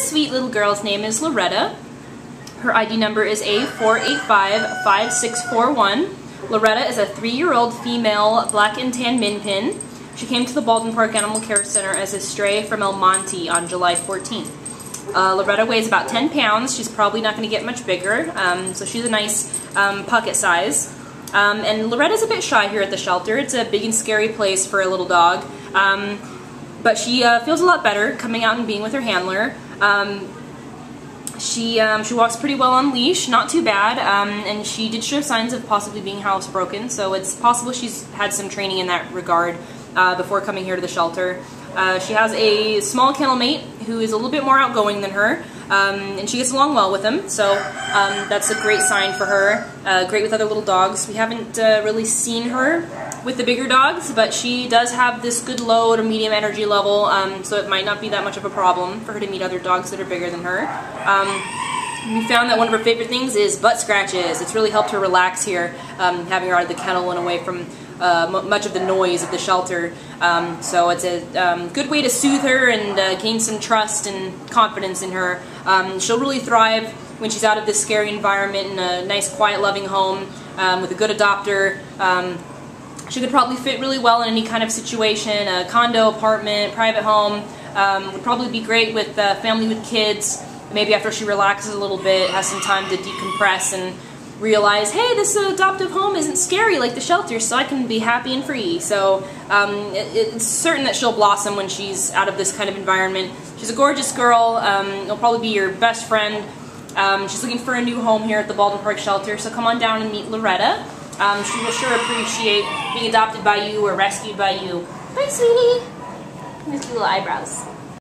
This sweet little girl's name is Loretta. Her ID number is A4855641. Loretta is a 3-year-old female black and tan min pin. She came to the Baldwin Park Animal Care Center as a stray from El Monte on July 14th. Loretta weighs about 10 pounds. She's probably not going to get much bigger, so she's a nice pocket size. And Loretta's a bit shy here at the shelter. It's a big and scary place for a little dog. But she feels a lot better coming out and being with her handler. She walks pretty well on leash, not too bad, and she did show signs of possibly being housebroken, so it's possible she's had some training in that regard before coming here to the shelter. She has a small kennel mate who is a little bit more outgoing than her, and she gets along well with him, so that's a great sign for her. Great with other little dogs. We haven't really seen her with the bigger dogs, but she does have this good low to medium energy level, so it might not be that much of a problem for her to meet other dogs that are bigger than her. We found that one of her favorite things is butt scratches. It's really helped her relax here, having her out of the kennel and away from much of the noise of the shelter. So it's a good way to soothe her and gain some trust and confidence in her. She'll really thrive when she's out of this scary environment in a nice, quiet, loving home with a good adopter. She could probably fit really well in any kind of situation, a condo, apartment, private home. Would probably be great with family with kids, maybe after she relaxes a little bit, has some time to decompress and realize, hey, this adoptive home isn't scary like the shelter, so I can be happy and free. So it's certain that she'll blossom when she's out of this kind of environment. She's a gorgeous girl. She'll probably be your best friend. She's looking for a new home here at the Baldwin Park Shelter, so come on down and meet Loretta. She will sure appreciate being adopted by you or rescued by you. Bye, sweetie. Nice little eyebrows.